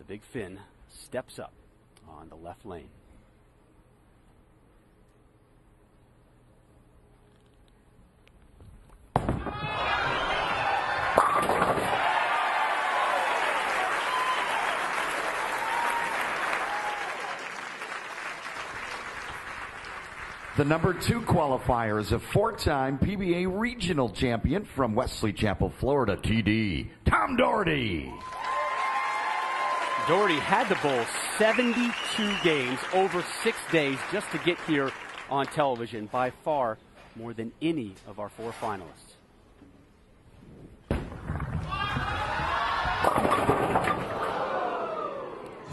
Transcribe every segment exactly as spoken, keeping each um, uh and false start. The big Finn steps up on the left lane. The number two qualifier is a four-time P B A regional champion from Wesley Chapel, Florida, T D, Tom Daugherty. Daugherty had to bowl seventy-two games over six days just to get here on television, by far more than any of our four finalists.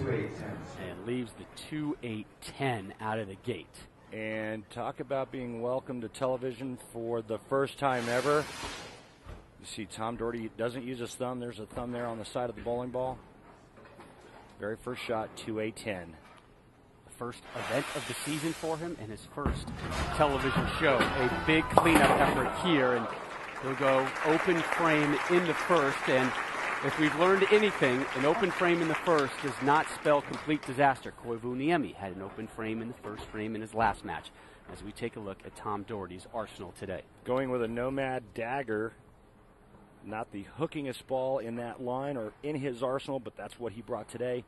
And leaves the two eight ten out of the gate. And talk about being welcomed to television for the first time ever. You see Tom Daugherty doesn't use his thumb. There's a thumb there on the side of the bowling ball. Very first shot, two eight ten. The first event of the season for him and his first television show. A big cleanup effort here, and he'll go open frame in the first. And if we've learned anything, an open frame in the first does not spell complete disaster. Koivuniemi had an open frame in the first frame in his last match, as we take a look at Tom Daugherty's arsenal today. Going with a Nomad dagger, not the hookingest ball in that line or in his arsenal, but that's what he brought today.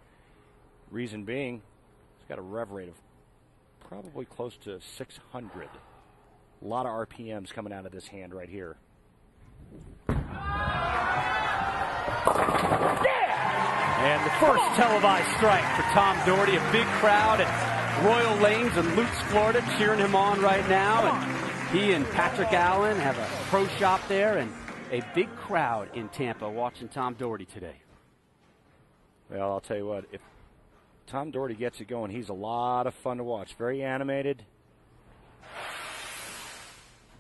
Reason being, he's got a rev rate of probably close to six hundred. A lot of R P Ms coming out of this hand right here. Yeah! And the first televised strike for Tom Daugherty. A big crowd at Royal Lanes in Lutz, Florida, cheering him on right now. And he and Patrick Allen have a pro shop there, and a big crowd in Tampa watching Tom Daugherty today. Well, I'll tell you what, if Tom Daugherty gets it going, he's a lot of fun to watch. Very animated.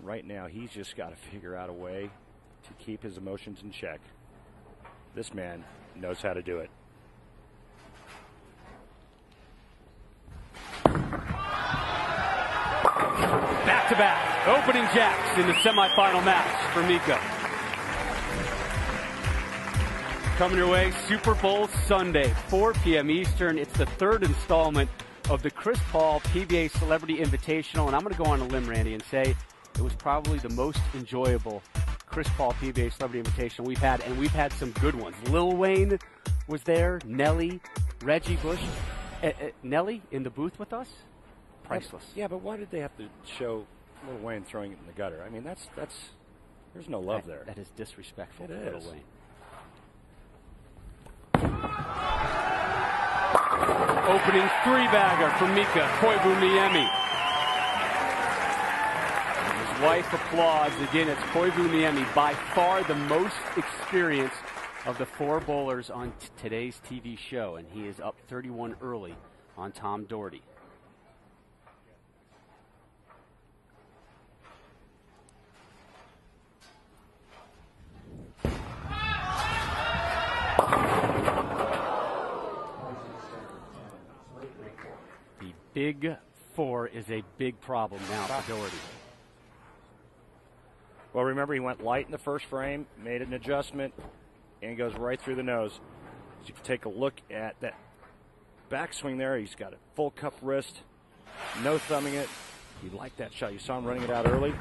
Right now, he's just got to figure out a way to keep his emotions in check. This man knows how to do it. Back-to-back opening jacks in the semifinal match for Mika. Coming your way, Super Bowl Sunday, four P M Eastern. It's the third installment of the Chris Paul P B A Celebrity Invitational, and I'm going to go on a limb, Randy, and say it was probably the most enjoyable Chris Paul P B A Celebrity Invitational we've had, and we've had some good ones. Lil Wayne was there, Nelly, Reggie Bush. Uh, uh, Nelly in the booth with us? Priceless. Yeah, but why did they have to show Lil Wayne throwing it in the gutter? I mean, that's, that's, there's no love that, there. That is disrespectful to Lil Wayne. Opening three-bagger for Mika Koivuniemi. Wife applauds. Again, it's Koivuniemi, by far the most experienced of the four bowlers on t today's T V show, and he is up thirty-one early on Tom Daugherty. The big four is a big problem now for Daugherty. Well, remember, he went light in the first frame, made an adjustment, and goes right through the nose. So you can take a look at that backswing there. He's got a full cup wrist, no thumbing it. He liked that shot. You saw him running it out early.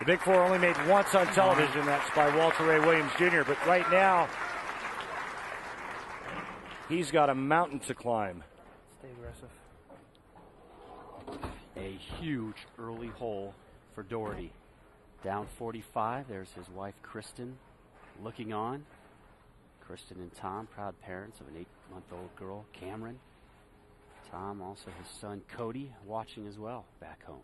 The Big Four only made once on television. That's by Walter Ray Williams Junior But right now, he's got a mountain to climb. Stay aggressive. A huge early hole for Daugherty. Down forty-five, there's his wife Kristen looking on. Kristen and Tom, proud parents of an eight-month-old girl, Cameron. Tom, also his son Cody, watching as well back home.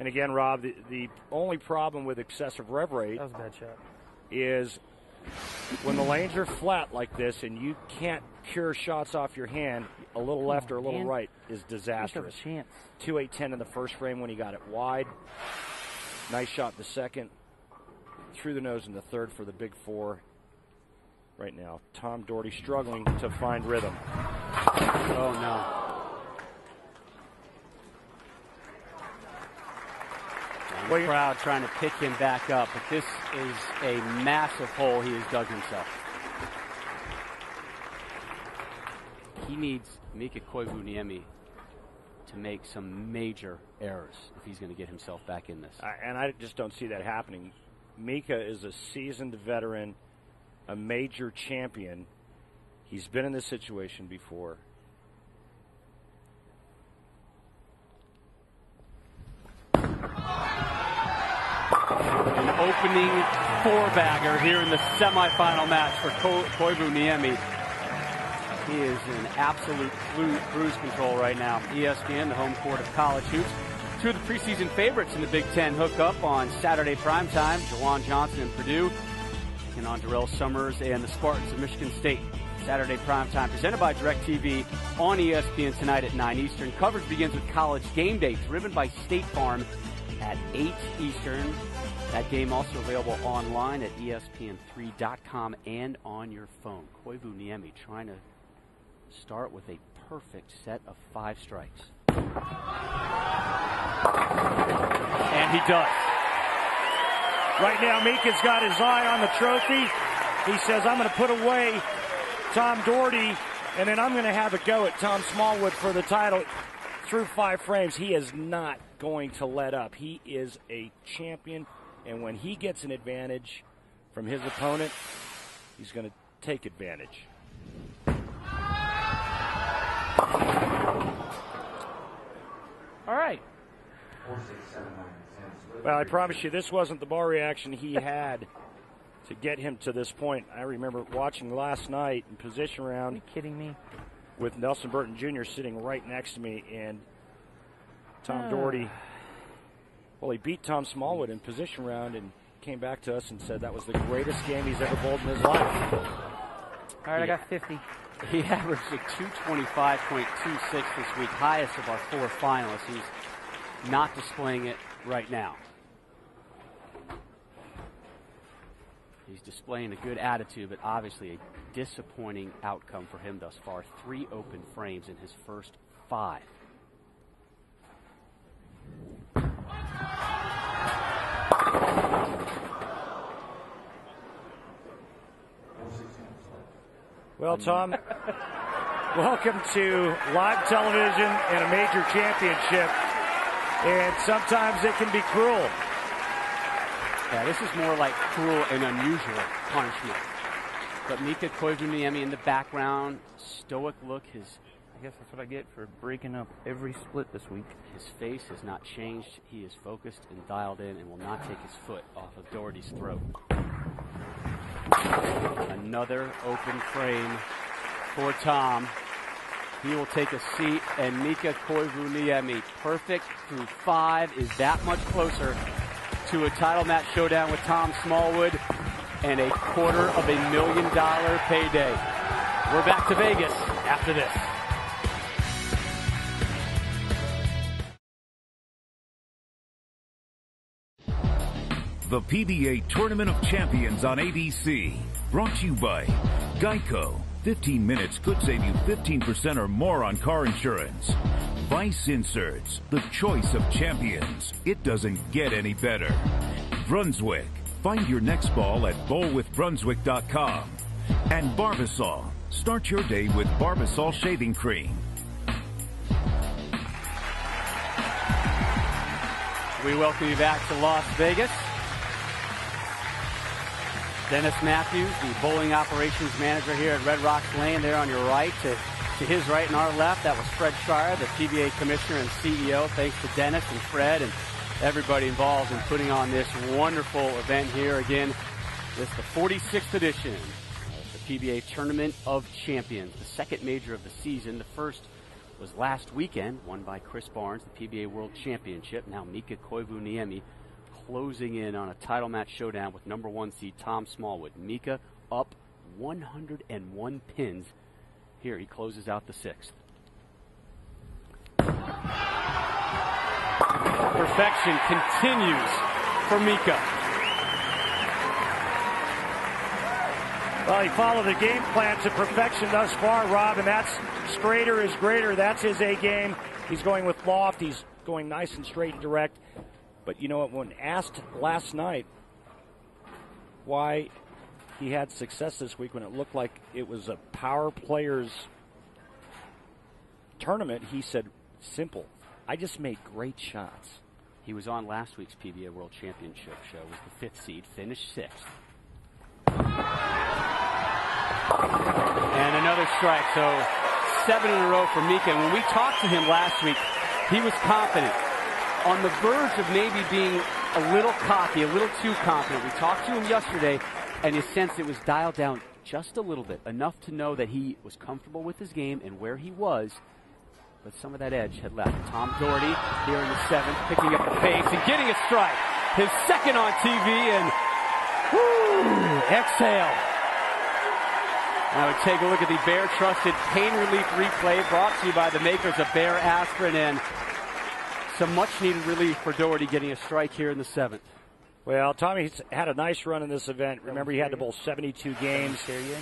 And again, Rob, the, the only problem with excessive rev rate that was a bad shot. Is when the lanes are flat like this and you can't cure shots off your hand, a little Come left on, or a little man. Right is disastrous. A chance. two eight ten in the first frame when he got it wide. Nice shot the second. Through the nose in the third for the Big Four. Right now, Tom Daugherty struggling to find rhythm. Oh, no. Wait. crowd trying to pick him back up. But this is a massive hole he has dug himself. He needs Mika Koivuniemi to make some major errors if he's going to get himself back in this. I, and I just don't see that happening. Mika is a seasoned veteran, a major champion. He's been in this situation before. An opening four-bagger here in the semifinal match for Ko Koivuniemi. He is in absolute cruise control right now. E S P N, the home court of college hoops. Two of the preseason favorites in the Big Ten hook up on Saturday primetime, Juwan Johnson and Purdue, and on Darrell Summers and the Spartans of Michigan State. Saturday primetime presented by DirecTV on E S P N tonight at nine Eastern. Coverage begins with College Game Day, driven by State Farm at eight Eastern. That game also available online at E S P N three dot com and on your phone. Koivuniemi trying to start with a perfect set of five strikes. And he does. Right now, Mika's got his eye on the trophy. He says, I'm going to put away Tom Daugherty, and then I'm going to have a go at Tom Smallwood for the title. Through five frames, he is not going to let up. He is a champion, and when he gets an advantage from his opponent, he's going to take advantage. All right. Well, I promise you, this wasn't the ball reaction he had to get him to this point. I remember watching last night in position round. Are you kidding me? With Nelson Burton Junior sitting right next to me, and Tom uh. Daugherty. Well, he beat Tom Smallwood in position round and came back to us and said that was the greatest game he's ever bowled in his life. All right, he, I got fifty. He averaged a two twenty-five point two six this week, highest of our four finalists. He's not displaying it right now. He's displaying a good attitude, but obviously a disappointing outcome for him thus far. Three open frames in his first five. Well, Tom, welcome to live television and a major championship. And sometimes it can be cruel. Yeah, this is more like cruel and unusual punishment. But Mika Koivuniemi in the background, stoic look. His, I guess that's what I get for breaking up every split this week. His face has not changed. He is focused and dialed in and will not take his foot off of Daugherty's throat. Another open frame for Tom. He will take a seat, and Mika Koivuniemi, perfect through five, is that much closer to a title match showdown with Tom Smallwood and a quarter of a million dollar payday. We're back to Vegas after this. The P B A Tournament of Champions on A B C, brought to you by Geico. fifteen minutes could save you fifteen percent or more on car insurance. Vice Inserts, the choice of champions. It doesn't get any better. Brunswick, find your next ball at bowl with brunswick dot com. And Barbasol, start your day with Barbasol shaving cream. We welcome you back to Las Vegas. Dennis Matthews, the bowling operations manager here at Red Rock Lane, there on your right. To To his right and our left, that was Fred Shire, the P B A commissioner and C E O. Thanks to Dennis and Fred and everybody involved in putting on this wonderful event here. Again, this is the forty-sixth edition of the P B A Tournament of Champions, the second major of the season. The first was last weekend, won by Chris Barnes, the P B A World Championship. Now Mika Koivuniemi closing in on a title match showdown with number one seed Tom Smallwood. Mika up one hundred and one pins. Here he closes out the sixth. Perfection continues for Mika. Well, he followed the game plan to perfection thus far, Rob, and that's straighter is greater. That's his A game. He's going with loft. He's going nice and straight and direct. But you know what, when asked last night why he had success this week when it looked like it was a power players tournament, he said, simple, I just made great shots. He was on last week's P B A World Championship show, was the fifth seed, finished sixth. And another strike, so seven in a row for Mika. And when we talked to him last week, he was confident. On the verge of maybe being a little cocky, a little too confident. We talked to him yesterday, and his sense it was dialed down just a little bit, enough to know that he was comfortable with his game and where he was, but some of that edge had left. Tom Daugherty here in the seventh, picking up the pace and getting a strike. His second on T V, and whoo, exhale. Now we take a look at the Bear Trusted Pain Relief Replay, brought to you by the makers of Bear Aspirin, and some much-needed relief for Daugherty getting a strike here in the seventh. Well, Tommy's had a nice run in this event. Remember, he had to bowl seventy-two games.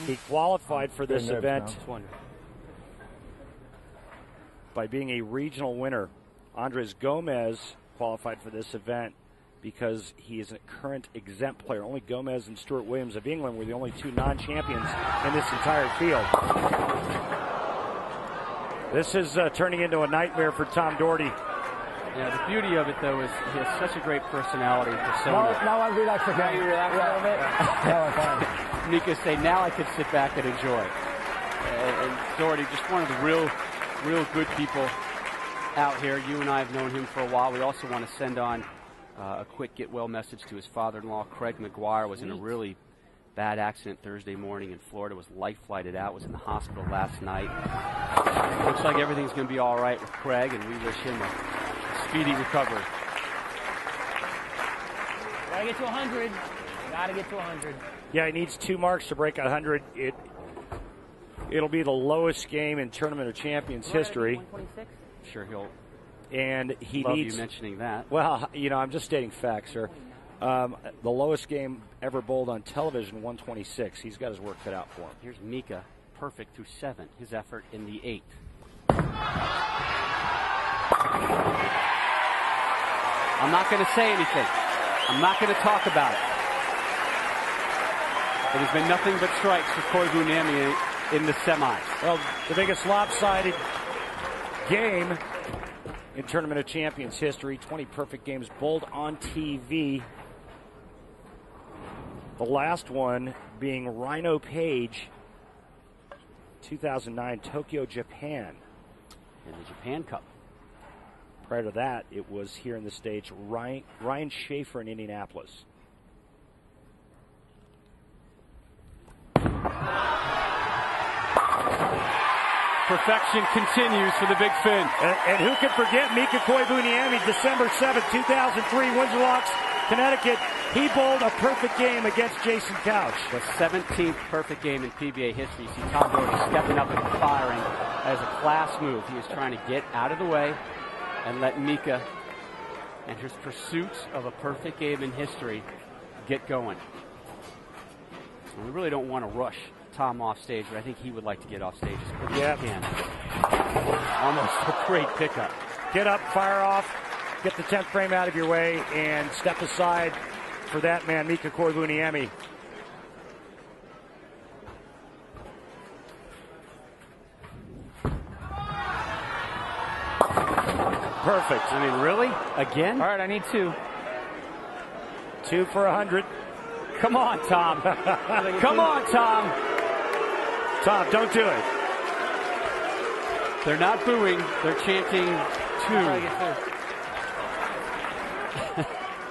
He qualified for this event by being a regional winner. Andres Gomez qualified for this event because he is a current exempt player. Only Gomez and Stuart Williams of England were the only two non-champions in this entire field. This is uh, turning into a nightmare for Tom Daugherty. Yeah, the beauty of it, though, is he has such a great personality and persona. Now, now I'm relaxed again. Now you relax a little bit? Now I'm fine. Mika say, now I can sit back and enjoy. Uh, and Daugherty, just one of the real, real good people out here. You and I have known him for a while. We also want to send on uh, a quick get-well message to his father-in-law. Craig McGuire was in a really bad accident Thursday morning in Florida, was life-flighted out, was in the hospital last night. Looks like everything's going to be all right with Craig, and we wish him a speedy recovery. Gotta get to one hundred. Gotta get to one hundred. Yeah, he needs two marks to break one hundred. It, it'll be the lowest game in Tournament of Champions history. one twenty-six? Sure, he'll. And he love needs. You mentioning that. Well, you know, I'm just stating facts, sir. Um, the lowest game ever bowled on television, one twenty-six. He's got his work cut out for him. Here's Mika, perfect through seven. His effort in the eighth. I'm not going to say anything. I'm not going to talk about it. It has been nothing but strikes for Koivuniemi in the semis. Well, the biggest lopsided game in Tournament of Champions history. twenty perfect games bowled on T V. The last one being Rhino Page, two thousand nine, Tokyo, Japan. In the Japan Cup. Prior to that, it was here in the States, Ryan, Ryan Schaefer in Indianapolis. Perfection continues for the Big Finn. And, and who can forget Mika Koivuniemi, December seventh, two thousand three, Windsor Locks, Connecticut. He bowled a perfect game against Jason Couch. The seventeenth perfect game in P B A history. See Tom Daugherty stepping up and firing as a class move. He is trying to get out of the way and let Mika and his pursuits of a perfect game in history get going. And we really don't want to rush Tom off stage, but I think he would like to get off stage as quick yep. as he can. Almost a great pickup. Get up, fire off, get the tenth frame out of your way, and step aside for that man, Mika Koivuniemi. Perfect. I mean, really? Again? All right, I need two. Two for one hundred. Come on, Tom. Come on, Tom. Tom, don't do it. They're not booing. They're chanting two.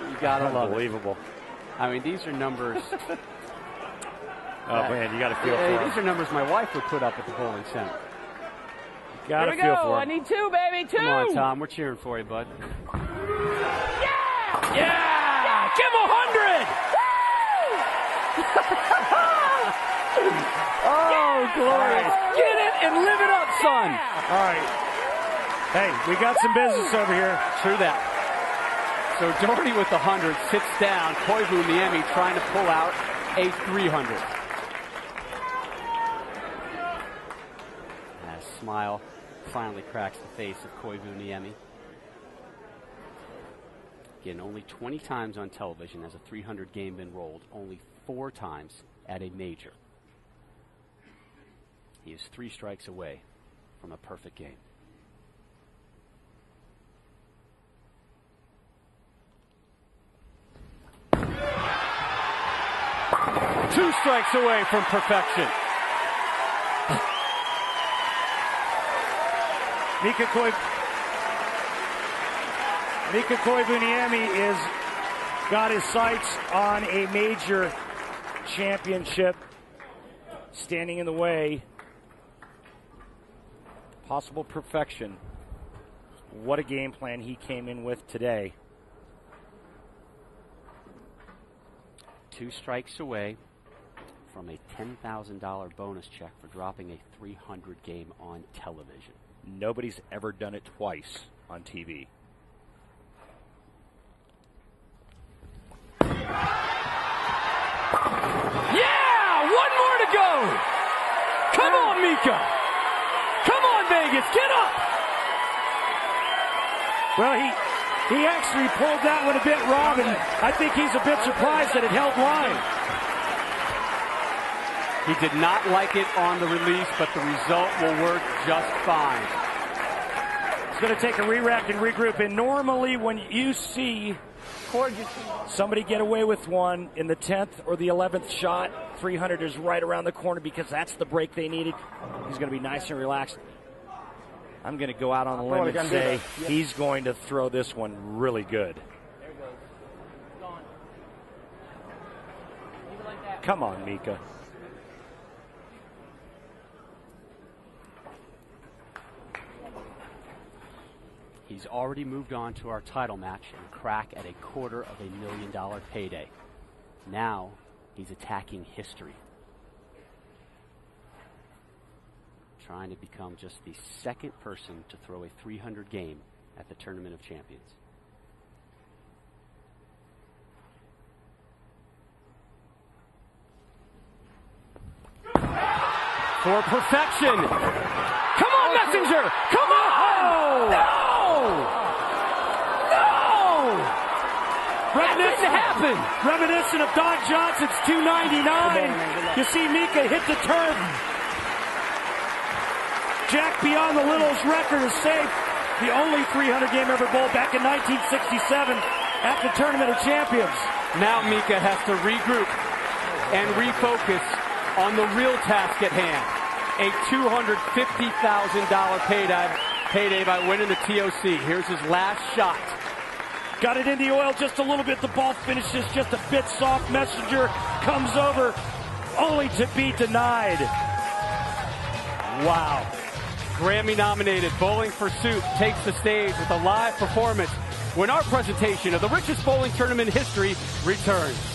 You got to love it. Unbelievable. I mean, these are numbers. Oh, uh, man, you got to feel yeah, for These them. are numbers my wife would put up at the bowling center. Got Here we go. For I need two, baby. Two. Come on, Tom. We're cheering for you, bud. Yeah! Yeah! yeah! Give him a hundred! Oh, yeah! Glorious. Right. Get it and live it up, son. Yeah! All right. Hey, we got some business over here. True that. So Daugherty with the hundred sits down. Koivuniemi trying to pull out a three hundred. Smile finally cracks the face of Koivuniemi. Again, only twenty times on television has a three hundred game been rolled, only four times at a major. He is three strikes away from a perfect game. Two strikes away from perfection. Mika Koivuniemi. Mika Koivuniemi is got his sights on a major championship, standing in the way. Possible perfection. What a game plan he came in with today. Two strikes away from a ten thousand dollar bonus check for dropping a three hundred game on television. Nobody's ever done it twice on T V. Yeah! One more to go! Come on, Mika! Come on, Vegas! Get up! Well, he he actually pulled that one a bit, Rob, and I think he's a bit surprised that it held line. He did not like it on the release, but the result will work just fine. It's going to take a re-rack and regroup, and normally when you see somebody get away with one in the tenth or the eleventh shot, three hundred is right around the corner because that's the break they needed. He's going to be nice and relaxed. I'm going to go out on a limb and say he's going to throw this one really good. Come on, Mika. He's already moved on to our title match and crack at a quarter of a million dollar payday. Now he's attacking history. Trying to become just the second person to throw a three hundred game at the Tournament of Champions. For perfection! Come on, Messenger! Come on! No! Reminiscent, happen. Reminiscent of Don Johnson's two ninety-nine. You see Mika hit the turn. Jack beyond the Littles record is safe. The only three hundred game ever bowled back in nineteen sixty-seven at the Tournament of Champions. Now Mika has to regroup and refocus on the real task at hand. A two hundred fifty thousand dollar payday, payday by winning the T O C. Here's his last shot. Got it in the oil just a little bit. The ball finishes just a bit soft. Messenger comes over only to be denied. Wow. Grammy-nominated Bowling for Soup takes the stage with a live performance when our presentation of the richest bowling tournament in history returns.